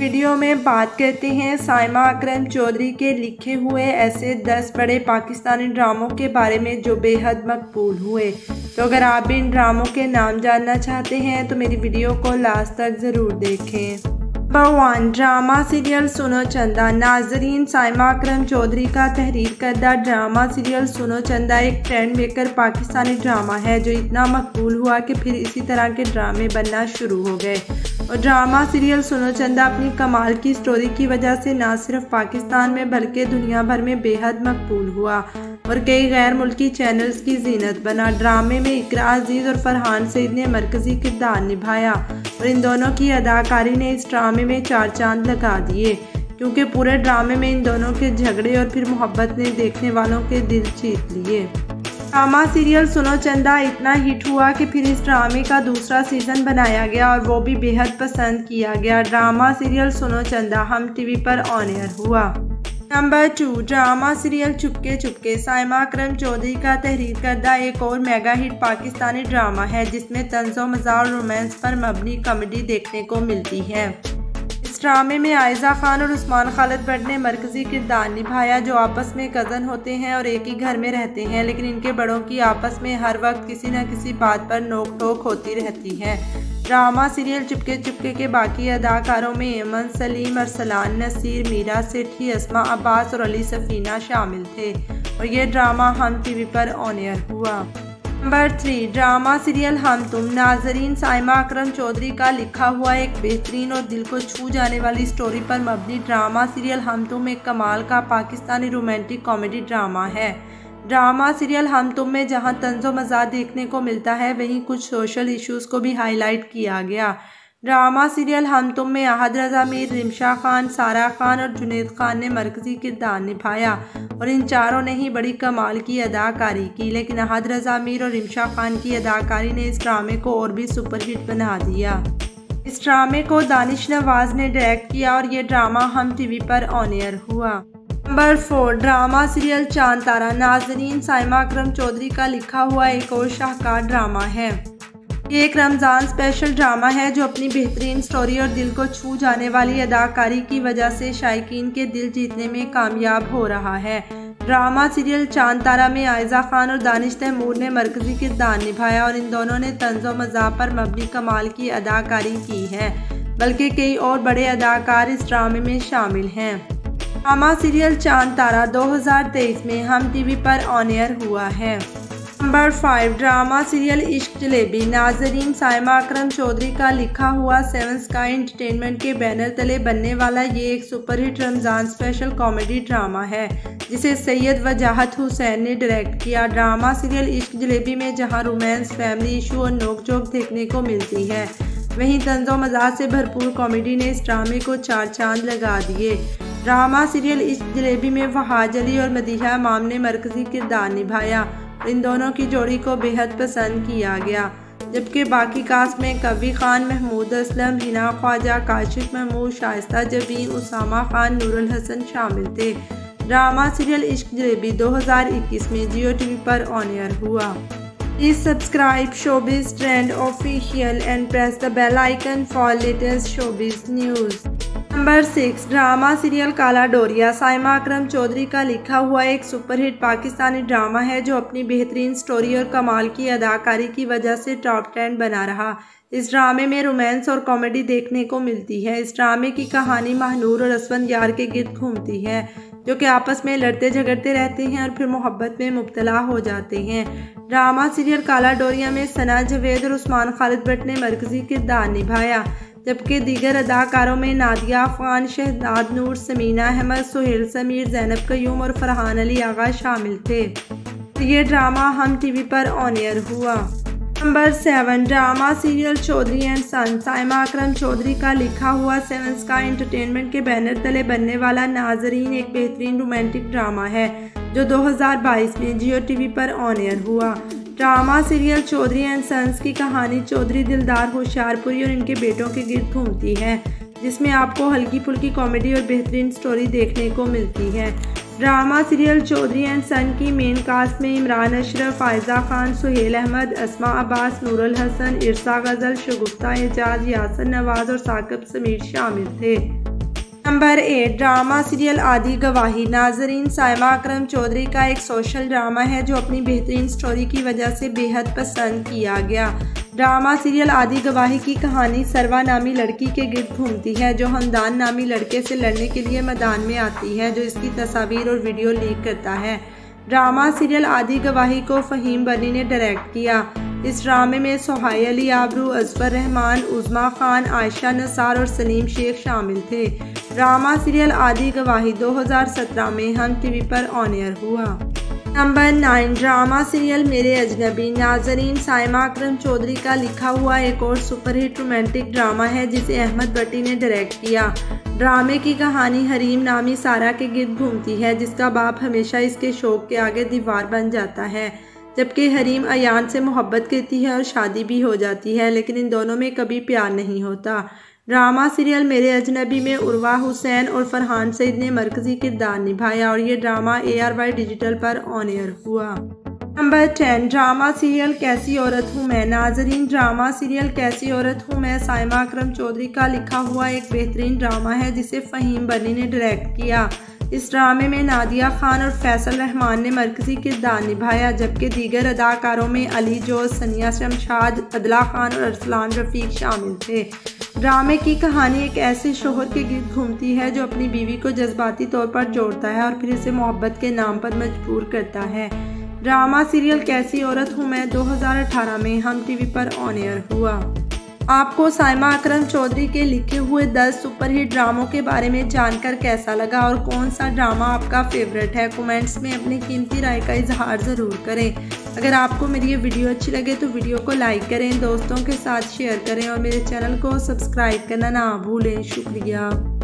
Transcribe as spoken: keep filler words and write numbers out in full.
Video में बात करते हैं साइमा अकरम चौधरी के लिखे हुए ऐसे दस बड़े पाकिस्तानी ड्रामों के बारे में जो बेहद मकबूल हुए। तो अगर आप भी इन ड्रामों के नाम जानना चाहते हैं तो मेरी वीडियो को लास्ट तक ज़रूर देखें। Number one, drama serial Suno चंदा। नाजरीन, साइमा अकरम चौधरी का तहरीर करदा ड्रामा सीरियल सुनो चंदा एक ट्रेंड मेकर पाकिस्तानी ड्रामा है जो इतना मकबूल हुआ कि फिर इसी तरह के ड्रामे बनना शुरू हो गए। और ड्रामा सीरियल सुनो चंदा अपनी कमाल की स्टोरी की वजह से ना सिर्फ पाकिस्तान में बल्कि दुनिया भर में बेहद मकबूल हुआ और कई गैर मुल्की चैनल्स की जीनत बना। ड्रामे में इकरा अज़ीज़ और फरहान सईद ने मरकजी किरदार निभाया और इन दोनों की अदाकारी ने इस ड्रामे में चार चांद लगा दिए, क्योंकि पूरे ड्रामे में इन दोनों के झगड़े और फिर मोहब्बत ने देखने वालों के दिल जीत लिए। ड्रामा सीरियल सुनो चंदा इतना हिट हुआ कि फिर इस ड्रामे का दूसरा सीज़न बनाया गया और वो भी बेहद पसंद किया गया। Drama serial Suno Chanda Hum T V पर ऑन एयर हुआ। Number two, drama serial Chupke Chupke. Saima Akram Chaudhry का तहरीर करदा एक और मेगा हिट पाकिस्तानी ड्रामा है जिसमें तंज़ो मज़ाक और रोमांस पर मबनी कॉमेडी देखने को मिलती है। इस ड्रामे में आयज़ा खान और उस्मान खालिद भट्ट ने मरकजी किरदार निभाया जो आपस में कज़न होते हैं और एक ही घर में रहते हैं, लेकिन इनके बड़ों की आपस में हर वक्त किसी न किसी बात पर नोक टोक होती रहती है। ड्रामा सीरियल चुपके चुपके के बाकी अदाकारों में अमन सलीम, अरसलान नसीर, मीरा सेठी, अस्मा अब्बास और अली सफीना शामिल थे और ये ड्रामा हम टी वी पर ऑन एयर हुआ। Number three, drama serial Hum Tum. नाजरीन, साइमा अकरम चौधरी का लिखा हुआ एक बेहतरीन और दिल को छू जाने वाली स्टोरी पर मबनी ड्रामा सीरियल हम तुम एक कमाल का पाकिस्तानी रोमांटिक कॉमेडी ड्रामा है। ड्रामा सीरियल हम तुम में जहां तंज़ो मज़ाक देखने को मिलता है वहीं कुछ सोशल इश्यूज़ को भी हाईलाइट किया गया। ड्रामा सीरियल हम तुम में अहद रज़ा मीर, रिमशा खान, सारा खान और जुनेद ख़ान ने मरकज़ी किरदार निभाया और इन चारों ने ही बड़ी कमाल की अदाकारी की, लेकिन अहद रज़ा मीर और रिमशा खान की अदाकारी ने इस ड्रामे को और भी सुपरहिट बना दिया। इस ड्रामे को दानिश नवाज ने डायरेक्ट किया और ये ड्रामा हम टी वी पर ऑन एयर हुआ। Number four, drama serial Chand Tara. नाजरीन, साइमा अकरम चौधरी का लिखा हुआ एक और शाहकार ड्रामा है। ये एक रमज़ान स्पेशल ड्रामा है जो अपनी बेहतरीन स्टोरी और दिल को छू जाने वाली अदाकारी की वजह से शायकीन के दिल जीतने में कामयाब हो रहा है। ड्रामा सीरियल चांद तारा में आयज़ा खान और दानिश तैमूर ने मरकजी किरदार निभाया और इन दोनों ने तंज़ो मज़ाक पर मबनी कमाल की अदाकारी की है, बल्कि कई और बड़े अदाकार इस ड्रामे में शामिल हैं। ड्रामा सीरियल चांद तारा दो हज़ार तेईस में हम टी वी पर ऑन एयर हुआ है। नंबर फाइव, ड्रामा सीरियल इश्क जलेबी। नाजरीन, साइमा अकरम चौधरी का लिखा हुआ सेवन स्काई एंटरटेनमेंट के बैनर तले बनने वाला ये एक superhit Ramzan special comedy drama है जिसे सैयद व वजाहत हुसैन ने डायरेक्ट किया। ड्रामा सीरियल इश्क जलेबी में जहां रोमांस, फैमिली इशू और नोक झोंक देखने को मिलती है, वहीं तंज़ो मज़ाक से भरपूर कॉमेडी ने इस ड्रामे को चार चांद लगा दिए। ड्रामा सीरियल इश्क जलेबी में वहाज अली और मदीहा मामने मरकजी किरदार निभाया और इन दोनों की जोड़ी को बेहद पसंद किया गया, जबकि बाकी कास्ट में कवी खान, महमूद असलम, हिना ख्वाजा, काशिफ महमूद, शाइस्ता जबी, उसामा खान, नूरुल हसन शामिल थे। ड्रामा सीरियल इश्क जलेबी दो हज़ार इक्कीस में जियो टी वी पर ऑन एयर हुआ। Please subscribe Showbiz Trend Official and press the bell icon for latest showbiz news. Number six, drama serial Kala डोरिया। साइमा अकरम चौधरी का लिखा हुआ एक सुपरहिट पाकिस्तानी ड्रामा है जो अपनी बेहतरीन स्टोरी और कमाल की अदाकारी की वजह से टॉप टेन बना रहा। इस ड्रामे में रोमांस और कॉमेडी देखने को मिलती है। इस ड्रामे की कहानी महनूर और असफंद यार के गिर्द घूमती है जो कि आपस में लड़ते झगड़ते रहते हैं और फिर मोहब्बत में मुब्तला हो जाते हैं। ड्रामा सीरियल काला डोरिया में सना जवेद और उस्मान खालिद भट्ट ने मरकजी किरदार निभाया, जबकि दीगर अदाकारों में नादिया अफगान, शहजाद नूर, समीना अहमद, सुहेल समीर, जैनब कयूम और फरहान अली आगा शामिल थे। ये ड्रामा हम टीवी पर ऑन एयर हुआ। Number seven, drama serial Chaudhry and sons. Saima Akram Chaudhry का लिखा हुआ सेवन स्काई एंटरटेनमेंट के बैनर तले बनने वाला नाजरीन एक बेहतरीन रोमांटिक ड्रामा है जो दो हज़ार बाईस में जियो टी वी पर ऑन एयर हुआ। Drama serial Chaudhry and sons की कहानी चौधरी दिलदार होशियारपुरी और इनके बेटों के गिर्द घूमती है, जिसमें आपको हल्की फुल्की कॉमेडी और बेहतरीन स्टोरी देखने को मिलती है। ड्रामा सीरियल चौधरी एंड सन की मेन कास्ट में इमरान अशरफ, आयज़ा खान, सुहेल अहमद, अस्मा अब्बास, नूरुल हसन, इरसा गज़ल, शगुफ्ता एजाज, यासन नवाज और साकिब समीर शामिल थे। नंबर एट ड्रामा सीरियल आदि गवाही। नाजरीन, साइमा अकरम चौधरी का एक सोशल ड्रामा है जो अपनी बेहतरीन स्टोरी की वजह से बेहद पसंद किया गया। ड्रामा सीरियल आदि गवाही की कहानी सरवा नामी लड़की के गिर्द घूमती है जो हमदान नामी लड़के से लड़ने के लिए मैदान में आती है, जो इसकी तस्वीर और वीडियो लीक करता है। ड्रामा सीरियल आदि गवाही को फहीम बनी ने डायरेक्ट किया। इस ड्रामे में सोहाई अली, आबरू, अजफर रहमान, उस्मा खान, आयशा नसार और सलीम शेख शामिल थे। ड्रामा सीरियल आदि गवाही दो हज़ार सत्रह में हम टी वी पर ऑन एयर हुआ। Number nine drama serial Mere Ajnabi. नाजरीन, साइमा अकरम चौधरी का लिखा हुआ एक और सुपरहिट रोमांटिक ड्रामा है जिसे अहमद भट्टी ने डायरेक्ट किया। ड्रामे की कहानी हरीम नामी सारा के गिर्द घूमती है, जिसका बाप हमेशा इसके शौक के आगे दीवार बन जाता है, जबकि हरीम अयान से मोहब्बत करती है और शादी भी हो जाती है, लेकिन इन दोनों में कभी प्यार नहीं होता। ड्रामा सीरियल मेरे अजनबी में उर्वा हुसैन और फरहान सईद ने मरकजी किरदार निभाया और ये drama A R Y Digital पर ऑन एयर हुआ। Number ten drama serial Kaisi Aurat हूँ मैं। नाजरीन, ड्रामा सीरियल कैसी औरत हूँ मैं साइमा अकरम चौधरी का लिखा हुआ एक बेहतरीन ड्रामा है जिसे फहीम बनी ने डायरेक्ट किया। इस ड्रामे में नादिया खान और फैसल रहमान ने मरकजी किरदार निभाया, जबकि दीगर अदाकारों में अली जोश, सनिया शमशाद, अदला खान और अरसलान रफीक शामिल थे। ड्रामे की कहानी एक ऐसे शोहर के गिर्द घूमती है जो अपनी बीवी को जज्बाती तौर पर जोड़ता है और फिर इसे मोहब्बत के नाम पर मजबूर करता है। ड्रामा सीरियल कैसी औरत हूँ मैं दो हज़ार अठारह में हम टी वी पर ऑन एयर हुआ। आपको साइमा अकरम चौधरी के लिखे हुए दस सुपरहिट ड्रामों के बारे में जानकर कैसा लगा और कौन सा ड्रामा आपका फेवरेट है? कमेंट्स में अपनी कीमती राय का इजहार ज़रूर करें। अगर आपको मेरी ये वीडियो अच्छी लगे तो वीडियो को लाइक करें, दोस्तों के साथ शेयर करें और मेरे चैनल को सब्सक्राइब करना ना भूलें। शुक्रिया।